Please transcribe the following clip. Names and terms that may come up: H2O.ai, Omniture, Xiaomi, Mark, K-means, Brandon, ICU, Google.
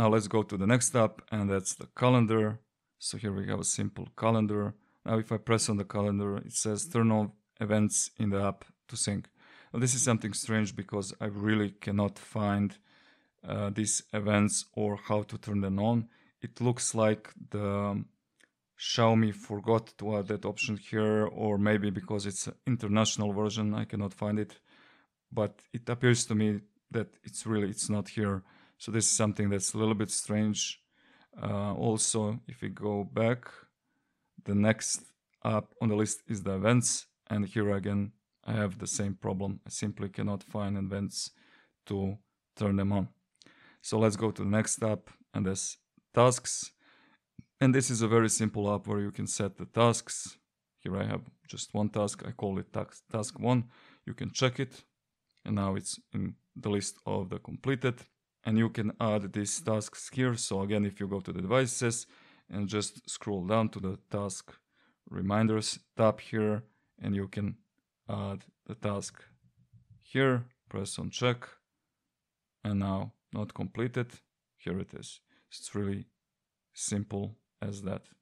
Now let's go to the next tab, and that's the calendar. So here we have a simple calendar. Now if I press on the calendar, it says turn on events in the app to sync. Now, this is something strange because I really cannot find these events or how to turn them on. It looks like the Xiaomi forgot to add that option here, or maybe because it's an international version I cannot find it, but it appears to me that it's not here. So this is something that's a little bit strange. Also, if we go back, the next app on the list is the events, and here again I have the same problem. I simply cannot find events to turn them on. So let's go to the next tab, and that's tasks. And this is a very simple app where you can set the tasks. Here I have just one task. I call it task 1. You can check it, and now it's in the list of the completed. And you can add these tasks here. So again, if you go to the devices and just scroll down to the task reminders tab here, and you can add the task here, press on check, and now not completed, here it is. It's really simple as that.